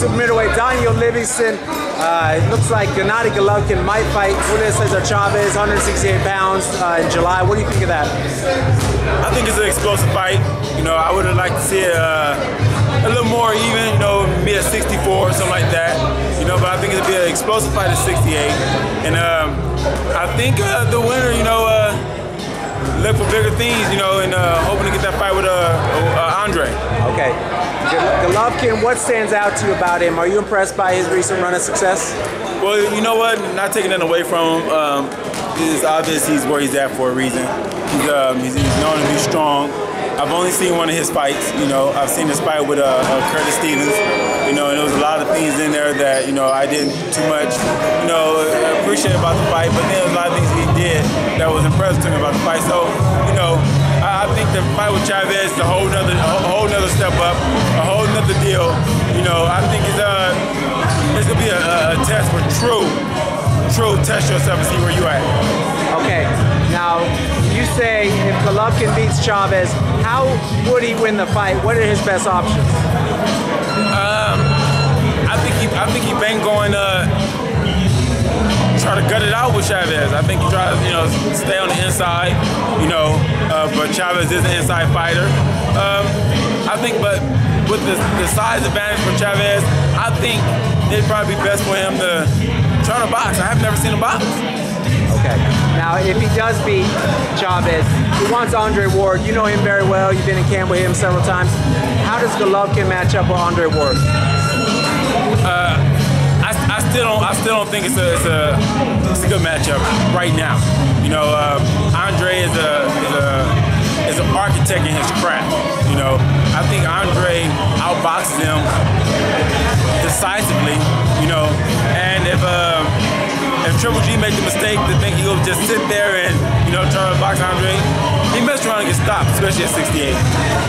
super middleweight, Daniel Livingston. It looks like Gennady Golovkin might fight Funes Cesar Chavez, 168 pounds in July. What do you think of that? I think it's an explosive fight. You know, I would have liked to see it a little more even, you know, be a 64 or something like that. You know, but I think it'll be an explosive fight at 68. And I think the winner, you know, look for bigger things, you know, and hoping to get that fight with Andre. Okay. Golovkin, what stands out to you about him? Are you impressed by his recent run of success? Well, you know what? Not taking nothing away from him. It's obvious he's where he's at for a reason. He's known to be strong. I've only seen one of his fights, you know. I've seen his fight with Curtis Stevens, you know, and there was a lot of things in there that, you know, I didn't too much, you know, appreciate about the fight, but then a lot of things he did that was impressive to me about the fight. So, you know, I think the fight with Chavez is a whole nother step up, a whole nother deal. You know, I think it's gonna be a test for true test yourself and see where you at. Okay, now you say if Golovkin beats Chavez, how would he win the fight? What are his best options? I think he been going try to gut it out with Chavez. I think he tries, you know, stay on the inside, you know, but Chavez is an inside fighter. I think, but with the size advantage for Chavez, I think it'd probably be best for him to try to box. I have never seen him box. Okay. Now, if he does beat Chavez, he wants Andre Ward. You know him very well. You've been in camp with him several times. How does Golovkin match up with Andre Ward? I still don't think it's a good matchup right now. You know, Andre is an architect in his craft. You know, I think Andre outboxes him decisively. You know, and if Triple G makes the mistake to think he'll just sit there and, you know, try to box Andre, he must try to get stopped, especially at 68.